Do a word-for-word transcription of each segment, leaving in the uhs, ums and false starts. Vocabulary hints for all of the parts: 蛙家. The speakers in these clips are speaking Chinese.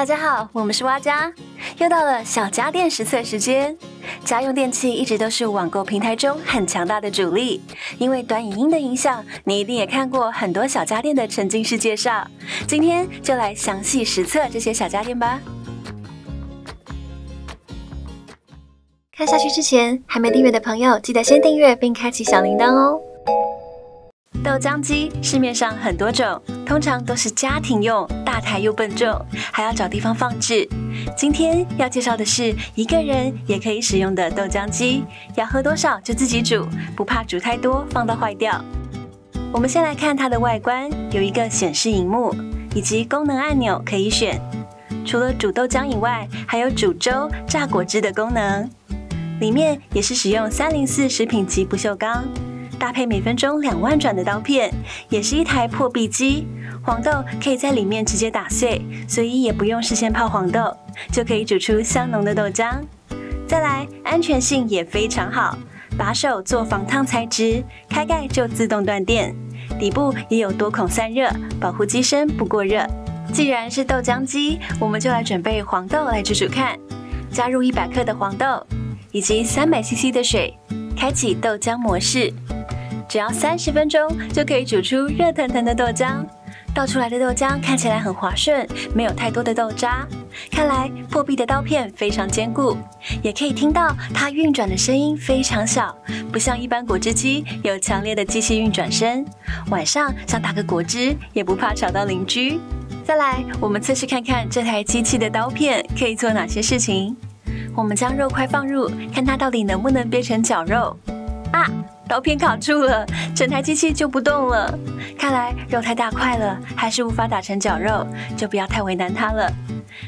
大家好，我们是蛙家，又到了小家电实测时间。家用电器一直都是网购平台中很强大的主力，因为短影音的影响，你一定也看过很多小家电的沉浸式介绍。今天就来详细实测这些小家电吧。 看下去之前，还没订阅的朋友，记得先订阅并开启小铃铛哦。豆浆机市面上很多种，通常都是家庭用，大台又笨重，还要找地方放置。今天要介绍的是一个人也可以使用的豆浆机，要喝多少就自己煮，不怕煮太多放到坏掉。我们先来看它的外观，有一个显示萤幕，以及功能按钮可以选。除了煮豆浆以外，还有煮粥、榨果汁的功能。 里面也是使用三零四食品级不锈钢，搭配每分钟两万转的刀片，也是一台破壁机。黄豆可以在里面直接打碎，所以也不用事先泡黄豆，就可以煮出香浓的豆浆。再来，安全性也非常好，把手做防烫材质，开盖就自动断电。底部也有多孔散热，保护机身不过热。既然是豆浆机，我们就来准备黄豆来煮煮看。加入一百克的黄豆。 以及 三百 C C 的水，开启豆浆模式，只要三十分钟就可以煮出热腾腾的豆浆。倒出来的豆浆看起来很滑顺，没有太多的豆渣。看来破壁的刀片非常坚固，也可以听到它运转的声音非常小，不像一般果汁机有强烈的机器运转声。晚上想打个果汁也不怕吵到邻居。再来，我们测试看看这台机器的刀片可以做哪些事情。 我们将肉块放入，看它到底能不能变成绞肉。啊，刀片卡住了，整台机器就不动了。看来肉太大块了，还是无法打成绞肉，就不要太为难它了。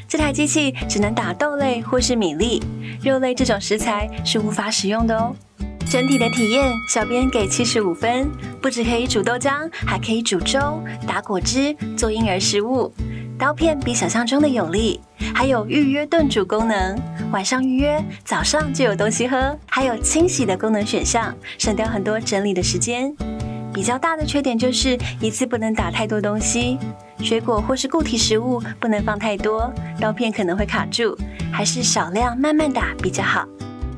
这台机器只能打豆类或是米粒，肉类这种食材是无法使用的哦。整体的体验，小编给七十五分，不只可以煮豆浆，还可以煮粥、打果汁、做婴儿食物。刀片比想象中的有力。 还有预约炖煮功能，晚上预约，早上就有东西喝。还有清洗的功能选项，省掉很多整理的时间。比较大的缺点就是一次不能打太多东西，水果或是固体食物不能放太多，刀片可能会卡住，还是少量慢慢打比较好。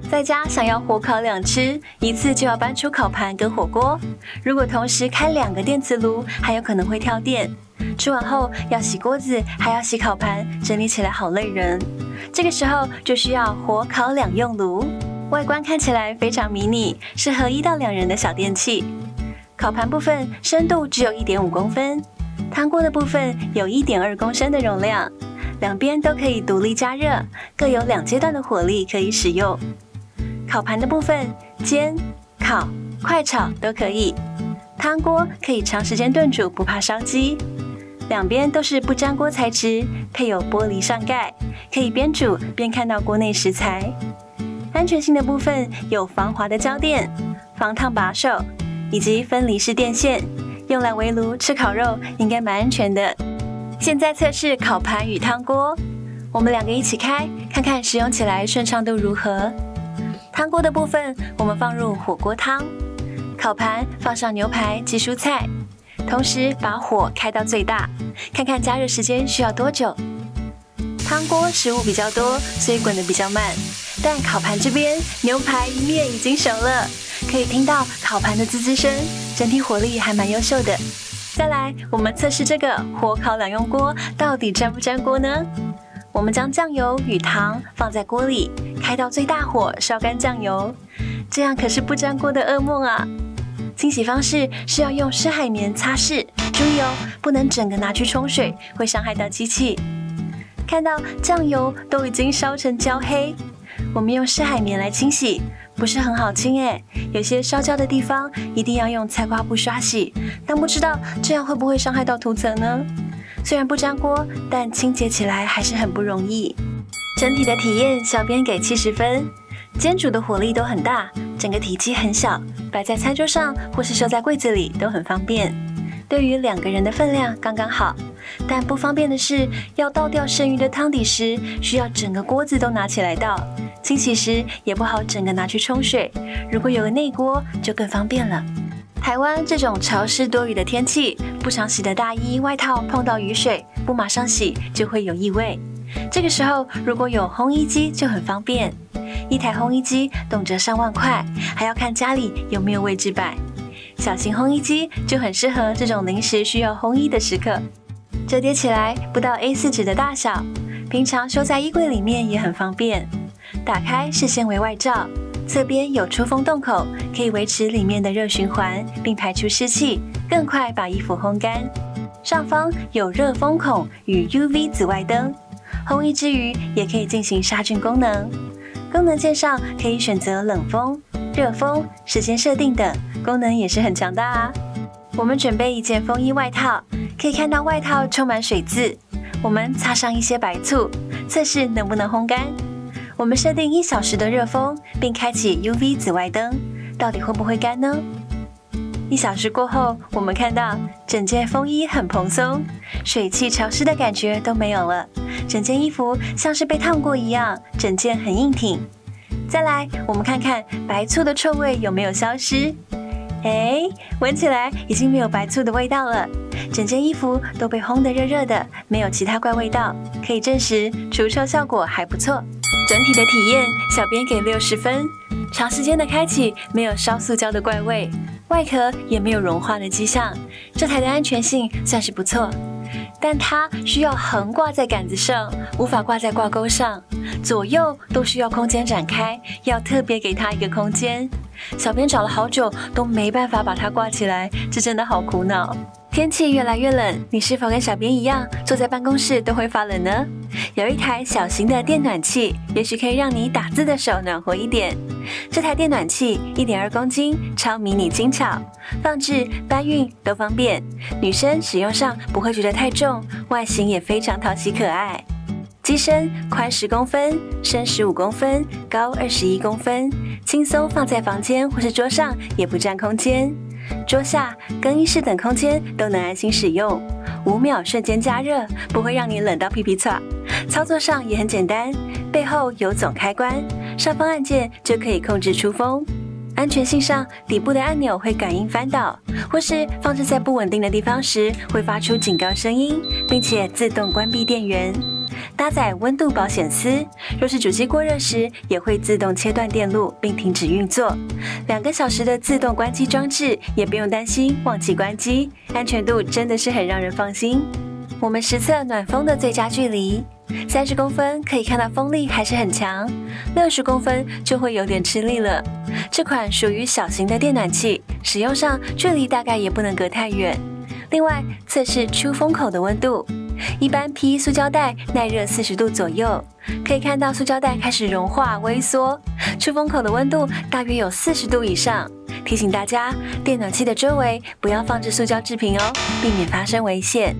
在家想要火烤两吃，一次就要搬出烤盘跟火锅。如果同时开两个电磁炉，还有可能会跳电。 吃完后要洗锅子，还要洗烤盘，整理起来好累人。这个时候就需要火烤两用炉，外观看起来非常迷你，适合一到两人的小电器。烤盘部分深度只有 一点五 公分，汤锅的部分有 一点二 公升的容量，两边都可以独立加热，各有两阶段的火力可以使用。烤盘的部分煎、烤、快炒都可以，汤锅可以长时间炖煮，不怕烧鸡。 两边都是不粘锅材质，配有玻璃上盖，可以边煮边看到锅内食材。安全性的部分有防滑的胶垫、防烫把手以及分离式电线，用来围炉吃烤肉应该蛮安全的。现在测试烤盘与汤锅，我们两个一起开，看看使用起来顺畅度如何。汤锅的部分，我们放入火锅汤，烤盘放上牛排及蔬菜。 同时把火开到最大，看看加热时间需要多久。汤锅食物比较多，所以滚得比较慢。但烤盘这边牛排一面已经熟了，可以听到烤盘的滋滋声，整体火力还蛮优秀的。再来，我们测试这个火烤两用锅到底粘不粘锅呢？我们将酱油与糖放在锅里，开到最大火烧干酱油，这样可是不粘锅的噩梦啊！ 清洗方式是要用湿海绵擦拭，注意哦，不能整个拿去冲水，会伤害到机器。看到酱油都已经烧成焦黑，我们用湿海绵来清洗，不是很好清哎，有些烧焦的地方一定要用菜瓜布刷洗，但不知道这样会不会伤害到涂层呢？虽然不粘锅，但清洁起来还是很不容易。整体的体验，小编给七十分。 煎煮的火力都很大，整个体积很小，摆在餐桌上或是收在柜子里都很方便。对于两个人的分量刚刚好，但不方便的是，要倒掉剩余的汤底时，需要整个锅子都拿起来倒。清洗时也不好整个拿去冲水，如果有个内锅就更方便了。台湾这种潮湿多雨的天气，不常洗的大衣、外套碰到雨水，不马上洗就会有异味。这个时候如果有烘衣机就很方便，一台烘衣机动辄上万块，还要看家里有没有位置摆。小型烘衣机就很适合这种临时需要烘衣的时刻，折叠起来不到 A 四 纸的大小，平常收在衣柜里面也很方便。打开是纤维外罩，侧边有出风洞口，可以维持里面的热循环，并排出湿气，更快把衣服烘干。上方有热风孔与 U V 紫外灯，烘衣之余也可以进行杀菌功能。功能键上可以选择冷风、热风、时间设定等，功能也是很强大啊。我们准备一件风衣外套，可以看到外套充满水渍，我们擦上一些白醋，测试能不能烘干。我们设定一小时的热风，并开启 U V 紫外灯，到底会不会干呢？一小时过后，我们看到整件风衣很蓬松，水汽潮湿的感觉都没有了，整件衣服像是被烫过一样，整件很硬挺。再来，我们看看白醋的臭味有没有消失。哎，闻起来已经没有白醋的味道了，整件衣服都被烘得热热的，没有其他怪味道，可以证实除臭效果还不错。整体的体验，小编给六十分。长时间的开启，没有烧塑胶的怪味，外壳也没有融化的迹象，这台的安全性算是不错。但它需要横挂在杆子上，无法挂在挂钩上，左右都需要空间展开，要特别给它一个空间。小编找了好久都没办法把它挂起来，这真的好苦恼。天气越来越冷，你是否跟小编一样，坐在办公室都会发冷呢？有一台小型的电暖器，也许可以让你打字的手暖和一点。这台电暖器 一点二公斤，超迷你轻巧，放置搬运都方便，女生使用上不会觉得太重，外形也非常讨喜可爱。机身宽十公分，深十五公分，高二十一公分，轻松放在房间或是桌上，也不占空间。桌下、更衣室等空间都能安心使用，五秒瞬间加热，不会让你冷到屁屁剉。操作上也很简单，背后有总开关，上方按键就可以控制出风。安全性上，底部的按钮会感应翻倒，或是放置在不稳定的地方时会发出警告声音，并且自动关闭电源。搭载温度保险丝，若是主机过热时，也会自动切断电路并停止运作。两个小时的自动关机装置，也不用担心忘记关机，安全度真的是很让人放心。我们实测暖风的最佳距离，三十公分可以看到风力还是很强，六十公分就会有点吃力了。这款属于小型的电暖器，使用上距离大概也不能隔太远。另外，测试出风口的温度。一般P E塑胶袋耐热四十度左右，可以看到塑胶袋开始融化微缩，出风口的温度大约有四十度以上。提醒大家，电暖器的周围不要放置塑胶制品哦，避免发生危险。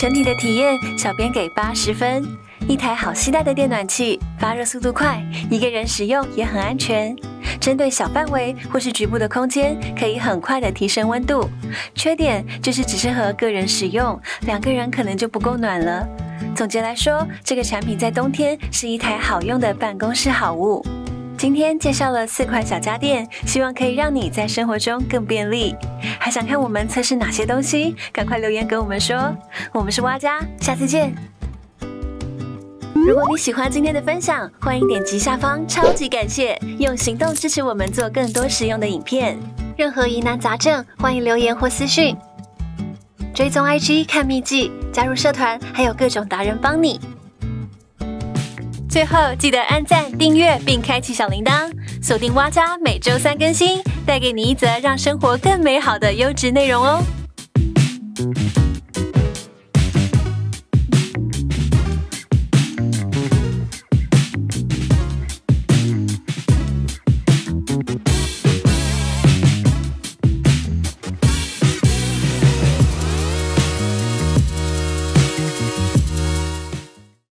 整体的体验，小编给八十分。一台好携带的电暖器，发热速度快，一个人使用也很安全。针对小范围或是局部的空间，可以很快的提升温度。缺点就是只适合个人使用，两个人可能就不够暖了。总结来说，这个产品在冬天是一台好用的办公室好物。今天介绍了四款小家电，希望可以让你在生活中更便利。还想看我们测试哪些东西？赶快留言给我们说。我们是蛙家，下次见。如果你喜欢今天的分享，欢迎点击下方超级感谢，用行动支持我们做更多实用的影片。任何疑难杂症，欢迎留言或私讯。追踪 I G 看秘籍，加入社团，还有各种达人帮你。最后记得按赞、订阅并开启小铃铛，锁定蛙家每周三更新，带给你一则让生活更美好的优质内容哦。